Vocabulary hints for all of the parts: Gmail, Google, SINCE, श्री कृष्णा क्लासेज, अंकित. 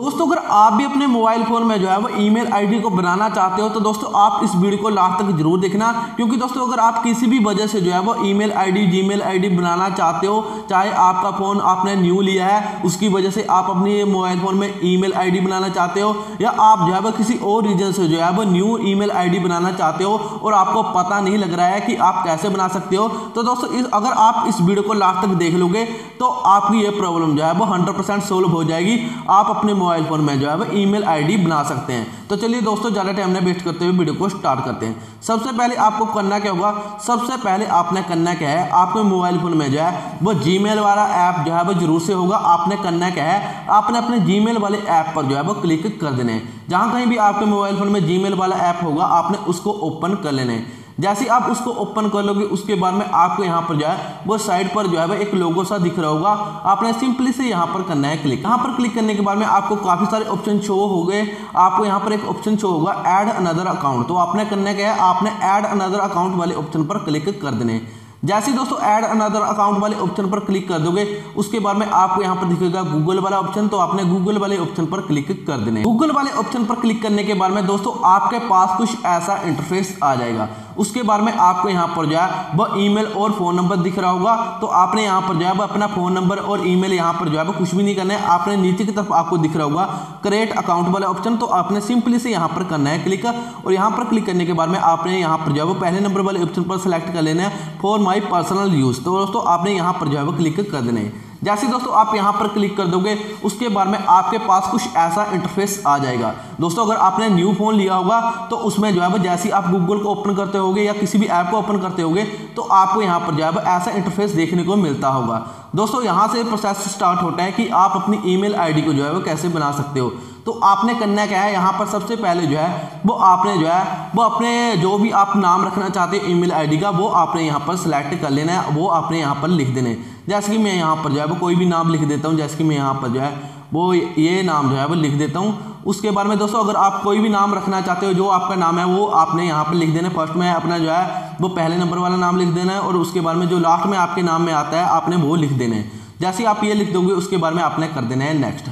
दोस्तों अगर आप भी अपने मोबाइल फ़ोन में जो है वो ईमेल आईडी को बनाना चाहते हो तो दोस्तों आप इस वीडियो को लास्ट तक जरूर देखना, क्योंकि दोस्तों अगर आप किसी भी वजह से जो है वो ईमेल आईडी जीमेल आईडी बनाना चाहते हो, चाहे आपका फ़ोन आपने न्यू लिया है उसकी वजह से आप अपने मोबाइल फ़ोन में ईमेल आईडी बनाना चाहते हो, या आप जो है वो किसी और रीजन से जो है वो न्यू ईमेल आईडी बनाना चाहते हो और आपको पता नहीं लग रहा है कि आप कैसे बना सकते हो, तो दोस्तों अगर आप इस वीडियो को लास्ट तक देख लोगे तो आपकी ये प्रॉब्लम जो है वो 100% सोल्व हो जाएगी। आप अपने मोबाइल फोन में जो है वो ईमेल आईडी बना सकते हैं। तो चलिए दोस्तों ज़्यादा टाइम ना वेस्ट करते हुए वीडियो को स्टार्ट करते हैं। सबसे पहले आपको करना क्या होगा, सबसे पहले आपने करना क्या है, आपके मोबाइल फोन में जो है वो जीमेल वाला ऐप जो है वो जरूर से होगा। आपने करना क्या है, आपने अपने जीमेल वाले ऐप पर जो है वो क्लिक कर देना है। जहाँ कहीं भी आपके मोबाइल फोन में जीमेल वाला ऐप होगा आपने उसको ओपन कर लेना है। जैसे आप उसको ओपन कर लोगे उसके बाद में आपको यहाँ पर जो है वो साइड पर जो है वो एक लोगो सा दिख रहा होगा, आपने सिंपली से यहाँ पर करना है क्लिक। यहाँ पर क्लिक करने के बाद में आपको काफ़ी सारे ऑप्शन शो हो गए। आपको यहाँ पर एक ऑप्शन शो होगा ऐड अनदर अकाउंट, तो आपने करना क्या है, आपने ऐड अनदर अकाउंट वाले ऑप्शन पर क्लिक कर देने। जैसे ही दोस्तों ऐड अनदर अकाउंट वाले ऑप्शन पर क्लिक कर दोगे उसके बाद में आपको यहाँ पर दिखेगा गूगल वाला ऑप्शन, तो आपने गूगल वाले ऑप्शन पर क्लिक कर देने। गूगल वाले ऑप्शन पर क्लिक करने के बाद में दोस्तों आपके पास कुछ ऐसा इंटरफेस आ जाएगा। उसके बाद में आपको यहाँ पर जो है वह ईमेल और फ़ोन नंबर दिख रहा होगा, तो आपने यहाँ पर जो है वह अपना फ़ोन नंबर और ईमेल यहाँ पर जो है वह कुछ भी नहीं करना है। आपने नीचे की तरफ आपको दिख रहा होगा क्रिएट अकाउंट वाला ऑप्शन, तो आपने सिंपली से यहाँ पर करना है क्लिक। और यहाँ पर क्लिक करने के बाद में आपने यहाँ पर जो है वो पहले नंबर वाले ऑप्शन पर सेलेक्ट कर लेना है फॉर माई पर्सनल यूज़, तो दोस्तों आपने यहाँ पर जो है वो क्लिक कर देना है। जैसे दोस्तों आप यहाँ पर क्लिक कर दोगे उसके बाद में आपके पास कुछ ऐसा इंटरफेस आ जाएगा। दोस्तों अगर आपने न्यू फ़ोन लिया होगा तो उसमें जो है वो जैसे आप गूगल को ओपन करते होगे या किसी भी ऐप को ओपन करते होगे तो आपको यहाँ पर जो है वो ऐसा इंटरफेस देखने को मिलता होगा। दोस्तों यहाँ से प्रोसेस स्टार्ट होता है कि आप अपनी ईमेल आईडी को जो है वो कैसे बना सकते हो। तो आपने करना क्या है, यहाँ पर सबसे पहले जो है वो आपने जो है वो अपने जो भी आप नाम रखना चाहते हो ईमेल आईडी का वो आपने यहाँ पर सेलेक्ट कर लेना है, वो आपने यहाँ पर लिख देना है। जैसे कि मैं यहाँ पर जो है वो कोई भी नाम लिख देता हूँ, जैसे कि मैं यहाँ पर जो है वो ये नाम जो है वो लिख देता हूँ। उसके बारे में दोस्तों अगर आप कोई भी नाम रखना चाहते हो जो आपका नाम है वो आपने यहाँ पर लिख देना है। फर्स्ट में अपना जो है वो पहले नंबर वाला नाम लिख देना है और उसके बारे में जो लास्ट में आपके नाम में आता है आपने वो लिख देना है। जैसे आप ये लिख दोगे उसके बारे में आपने कर देना है नेक्स्ट।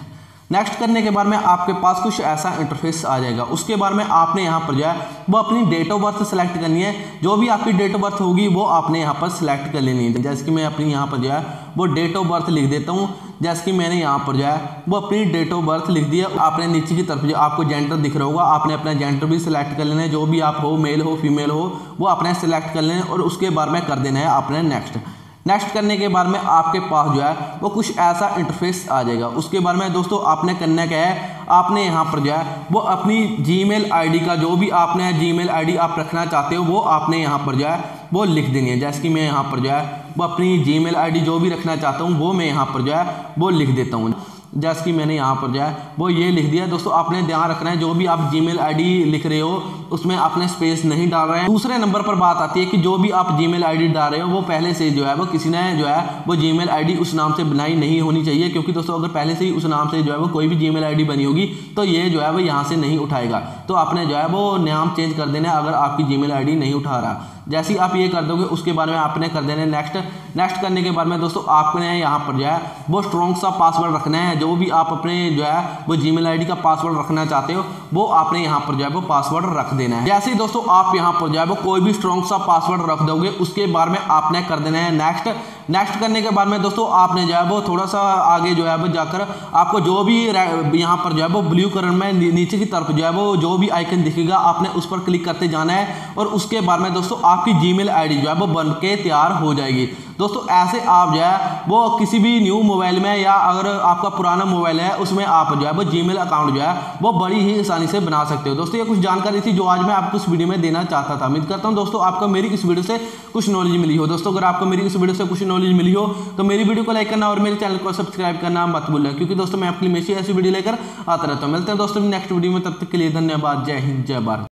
नेक्स्ट करने के बाद में आपके पास कुछ ऐसा इंटरफेस आ जाएगा। उसके बाद में आपने यहाँ पर जो है वो अपनी डेट ऑफ बर्थ सेलेक्ट करनी है, जो भी आपकी डेट ऑफ बर्थ होगी वो आपने यहाँ पर सेलेक्ट कर लेनी है। जैसे कि मैं अपनी यहाँ पर जो है वो डेट ऑफ बर्थ लिख देता हूँ। जैसे कि मैंने यहाँ पर जो है वो अपनी डेट ऑफ बर्थ लिख दी है। आपने नीचे की तरफ जो आपको जेंडर दिख रहा होगा आपने अपना जेंडर भी सिलेक्ट कर लेना है, जो भी आप हो मेल हो फीमेल हो वो आपने सेलेक्ट कर लेना है और उसके बाद में कर देना है आपने नेक्स्ट। नेक्स्ट करने के बाद में आपके पास जो है वो कुछ ऐसा इंटरफेस आ जाएगा। उसके बाद में दोस्तों आपने करना क्या है, आपने यहाँ पर जो है वो अपनी जीमेल आईडी का जो भी आपने जीमेल आईडी आप रखना चाहते हो वो आपने यहाँ पर जो है वो लिख देनी है। जैसे कि मैं यहाँ पर जो है वो अपनी जीमेल आईडी जो भी रखना चाहता हूँ वो मैं यहाँ पर जो है वो लिख देता हूँ। जैसे कि मैंने यहाँ पर जो है वो ये लिख दिया। दोस्तों आपने ध्यान रखना है जो भी आप जीमेल आईडी लिख रहे हो उसमें आपने स्पेस नहीं डाल रहे हैं। दूसरे नंबर पर बात आती है कि जो भी आप जीमेल आईडी डाल रहे हो वो पहले से जो है वो किसी ने जो है वो जीमेल आईडी उस नाम से बनाई नहीं होनी चाहिए, क्योंकि दोस्तों अगर पहले से ही उस नाम से जो है वो कोई भी जीमेल आईडी बनी होगी तो ये जो है वो यहाँ से नहीं उठाएगा। तो आपने जो है वो नाम चेंज कर देना अगर आपकी जीमेल आईडी नहीं उठा रहा। जैसे ही आप ये कर दोगे उसके बारे में आपने कर देना है नेक्स्ट। नेक्स्ट करने के बाद में दोस्तों आपने यहाँ पर जो है वो स्ट्रॉन्ग सा पासवर्ड रखना है, जो भी आप अपने जो है वो जीमेल आईडी का पासवर्ड रखना चाहते हो वो आपने यहाँ पर जो है वो पासवर्ड रख देना है। जैसे ही दोस्तों आप यहाँ पर जो है वो कोई भी स्ट्रॉन्ग सा पासवर्ड रख दोगे उसके बारे में आपने कर देना है नेक्स्ट। नेक्स्ट करने के बाद में दोस्तों आपने जो है वो थोड़ा सा आगे जो है वो जाकर आपको जो भी यहाँ पर जो है वो ब्लू कलर में नीचे की तरफ जो है वो जो भी आइकन दिखेगा आपने उस पर क्लिक करते जाना है और उसके बाद में दोस्तों आपकी जीमेल आईडी जो है वो बन के तैयार हो जाएगी। दोस्तों ऐसे आप जो है वो किसी भी न्यू मोबाइल में या अगर आपका पुराना मोबाइल है उसमें आप जो है वो जीमेल अकाउंट जो है वो बड़ी ही आसानी से बना सकते हो। दोस्तों ये कुछ जानकारी थी जो आज मैं आपको इस वीडियो में देना चाहता था। उम्मीद करता हूँ दोस्तों आपको मेरी इस वीडियो से कुछ नॉलेज मिली हो। दोस्तों अगर आपको मेरी इस वीडियो से कुछ नॉलेज मिली हो तो मेरी वीडियो को लाइक करना और मेरे चैनल को सब्सक्राइब करना मत भूलना, क्योंकि दोस्तों मैं आपके लिए हमेशा ऐसी वीडियो लेकर आता रहता हूँ। मिलते हैं दोस्तों नेक्स्ट वीडियो में, तब तक के लिए धन्यवाद। जय हिंद जय भारत।